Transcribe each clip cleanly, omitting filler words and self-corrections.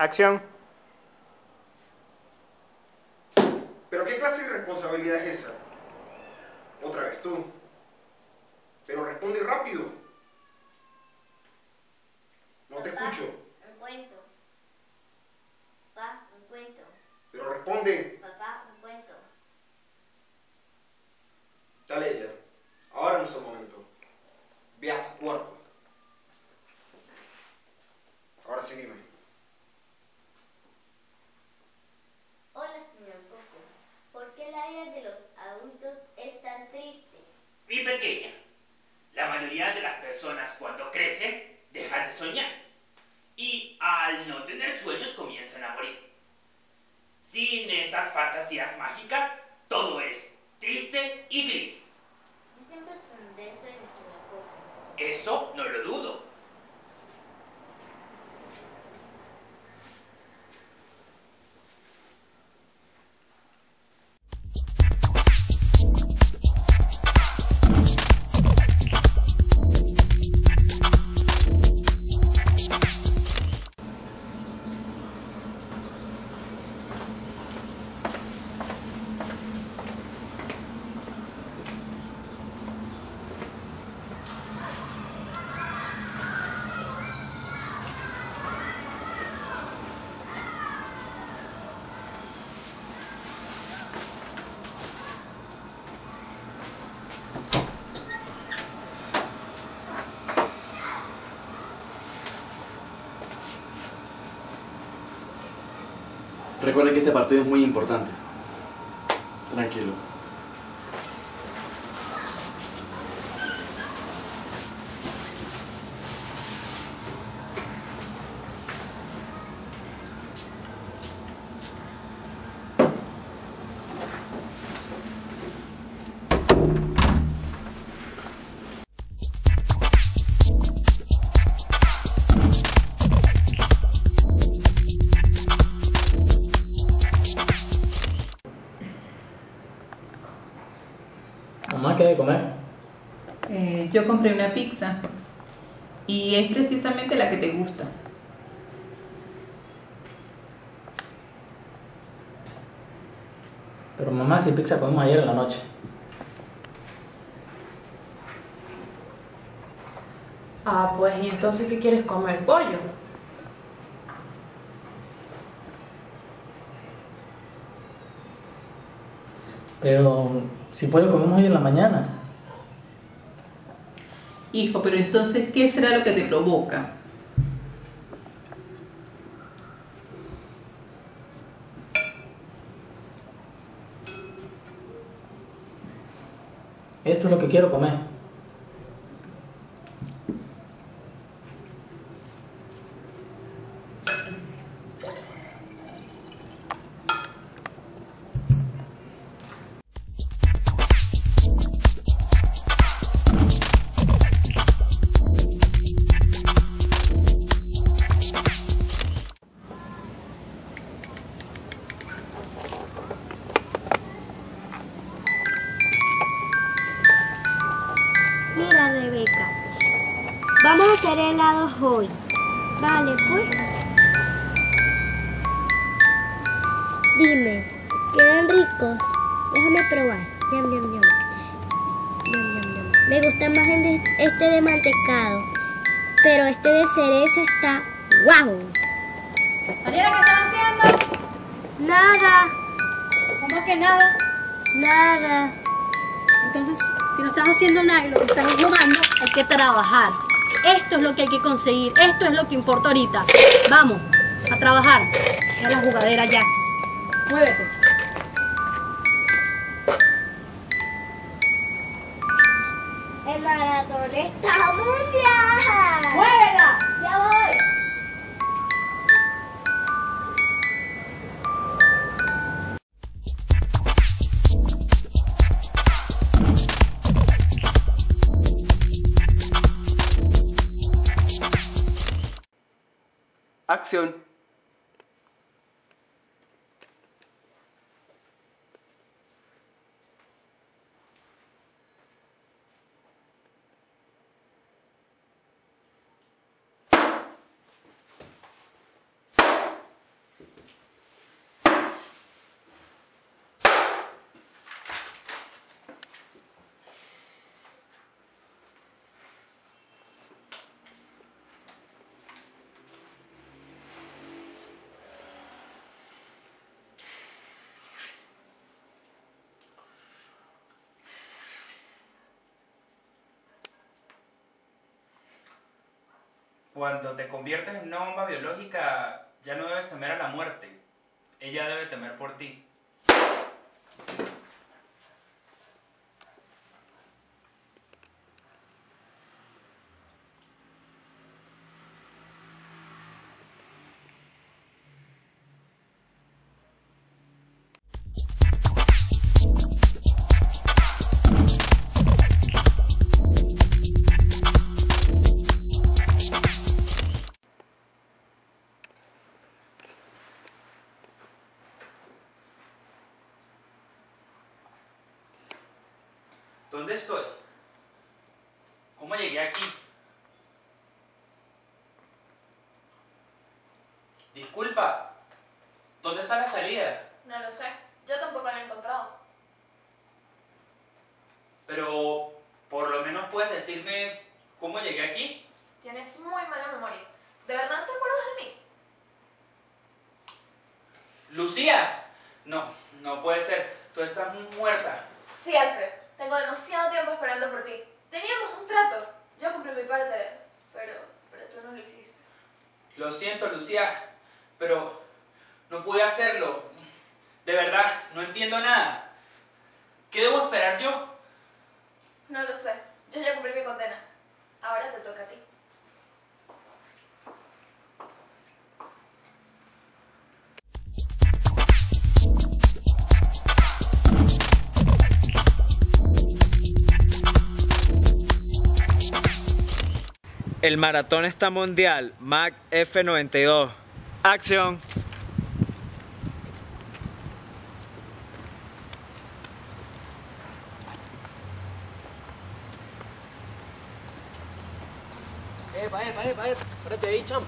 Acción. ¿Pero qué clase de irresponsabilidad es esa? Otra vez tú. Pero responde rápido. No te escucho. Un cuento. Papá, un cuento. Pero responde. Papá, un cuento. Dale ella. Ahora no es el momento. Ve a tu cuarto. Ahora sí dime. Hola, señor Coco. ¿Por qué la vida de los adultos es tan triste? Mi pequeña, la mayoría de las personas cuando crecen dejan de soñar y al no tener sueños comienzan a morir. Sin esas fantasías mágicas, todo es triste y gris. Yo siempre tendré sueños, señor Coco. Eso no lo dudo. Recuerden que este partido es muy importante. Tranquilo. Mamá, ¿qué hay de comer? Yo compré una pizza y es precisamente la que te gusta. Pero mamá, si pizza comimos ayer en la noche. Ah, pues, ¿y entonces qué quieres comer? ¿Pollo? Pero... si pollo comemos hoy en la mañana. Hijo, pero entonces, ¿qué será lo que te provoca? Esto es lo que quiero comer. Vamos a hacer helados hoy. Vale, pues. Dime, ¿quedan ricos? Déjame probar. Yum, yum, yum. Yum, yum, yum. Me gusta más este de mantecado. Pero este de cereza está guau. Mariela, ¿qué estás haciendo? Nada. ¿Cómo que nada? Nada. Entonces, si no estás haciendo nada y lo que estás jugando, hay que trabajar. Esto es lo que hay que conseguir, esto es lo que importa ahorita. Vamos, a trabajar. Ya la jugadera ya. Muévete. El maratón está mundial. ¡Muévela! ¡Ya voy! Acción. cuando te conviertes en una bomba biológica, ya no debes temer a la muerte. Ella debe temer por ti. ¿Dónde estoy? ¿Cómo llegué aquí? Disculpa, ¿dónde está la salida? No lo sé, yo tampoco la he encontrado. Pero, por lo menos puedes decirme cómo llegué aquí. Tienes muy mala memoria. ¿De verdad no te acuerdas de mí? ¡Lucía! No, no puede ser. Tú estás muerta. Sí, Alfred. Tengo demasiado tiempo esperando por ti. Teníamos un trato. Yo cumplí mi parte, pero tú no lo hiciste. Lo siento, Lucía, pero no pude hacerlo. De verdad, no entiendo nada. ¿Qué debo esperar yo? No lo sé. Yo ya cumplí mi condena. Ahora te toca a ti. El maratón está mundial, Mac F92. ¡Acción! Epa, espérate ahí, chamo.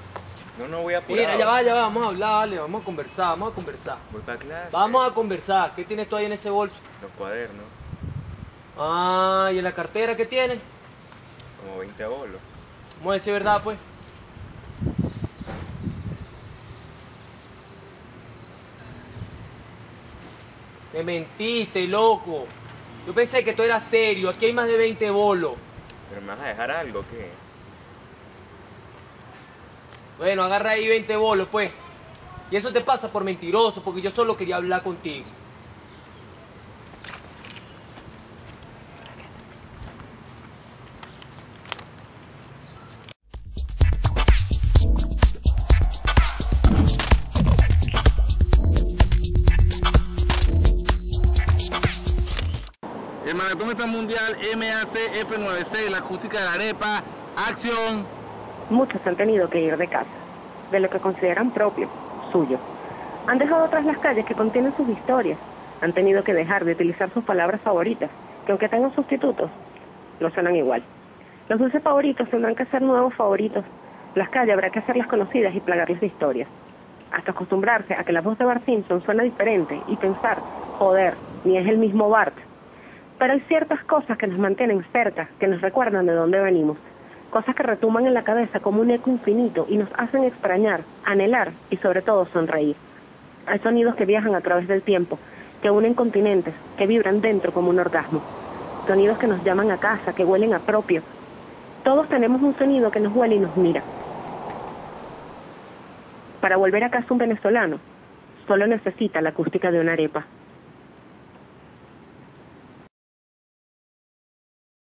No voy a apurar. Mira, ya va, vamos a hablar, vale, vamos a conversar. Voy para clase. Vamos a conversar. ¿Qué tienes tú ahí en ese bolso? Los cuadernos. Ah, ¿y en la cartera qué tienes? Como 20 bolos. Vamos a decir verdad, pues. Me mentiste, loco. Yo pensé que tú eras serio. Aquí hay más de 20 bolos. ¿Pero me vas a dejar algo, qué? Bueno, agarra ahí 20 bolos, pues. Y eso te pasa por mentiroso, porque yo solo quería hablar contigo. El maratón está mundial, MACF96, la acústica de la arepa, acción. Muchos han tenido que ir de casa, de lo que consideran propio, suyo. Han dejado atrás las calles que contienen sus historias. Han tenido que dejar de utilizar sus palabras favoritas, que aunque tengan sustitutos, no suenan igual. Los dulces favoritos tendrán que ser nuevos favoritos. Las calles habrá que hacerlas conocidas y plagarles de historias. Hasta acostumbrarse a que la voz de Bart Simpson suena diferente y pensar, joder, ni es el mismo Bart. Pero hay ciertas cosas que nos mantienen cerca, que nos recuerdan de dónde venimos. Cosas que retumban en la cabeza como un eco infinito y nos hacen extrañar, anhelar y sobre todo sonreír. Hay sonidos que viajan a través del tiempo, que unen continentes, que vibran dentro como un orgasmo. Sonidos que nos llaman a casa, que huelen a propio. Todos tenemos un sonido que nos huele y nos mira. Para volver a casa un venezolano, solo necesita la acústica de una arepa.